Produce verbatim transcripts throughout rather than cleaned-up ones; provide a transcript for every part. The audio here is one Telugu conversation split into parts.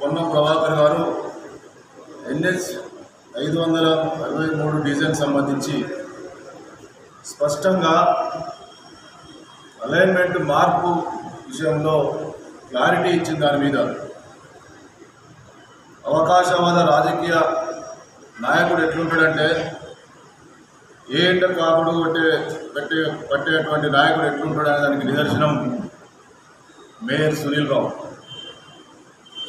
కొన్న ప్రభాకర్ గారు ఎన్ఎస్ ఐదు వందల అరవై మూడు డిజైన్ సంబంధించి స్పష్టంగా అలైన్మెంట్ మార్పు విషయంలో క్లారిటీ ఇచ్చిన దాని మీద అవకాశవాద రాజకీయ నాయకుడు ఎట్లుంటాడంటే ఏ ఎండ కాకుడు పట్టే పట్టే పట్టేటువంటి నాయకుడు ఎట్లుంటాడనే దానికి నిదర్శనం మేయర్ సునీల్ రావు.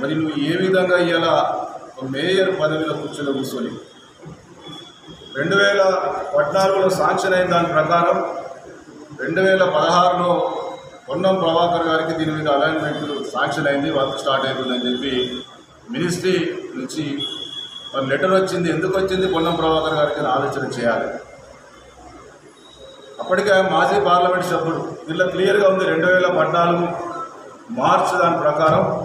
మరి నువ్వు ఏ విధంగా ఇలా మేయర్ పదవిలో కూర్చొని కూర్చొని రెండు వేల పద్నాలుగులో శాంక్షన్ అయిన దాని ప్రకారం రెండు వేల పదహారులో పొన్నం ప్రభాకర్ గారికి దీని మీద అలైన్మెంట్ శాంక్షన్ అయింది, వర్క్ స్టార్ట్ అవుతుందని చెప్పి మినిస్ట్రీ నుంచి మరి లెటర్ వచ్చింది. ఎందుకు వచ్చింది? పొన్నం ప్రభాకర్ గారికి ఆలోచన చేయాలి. అప్పటికే మాజీ పార్లమెంట్ సభ్యుడు దీనిలో క్లియర్గా ఉంది. రెండు వేల పద్నాలుగు మార్చి దాని ప్రకారం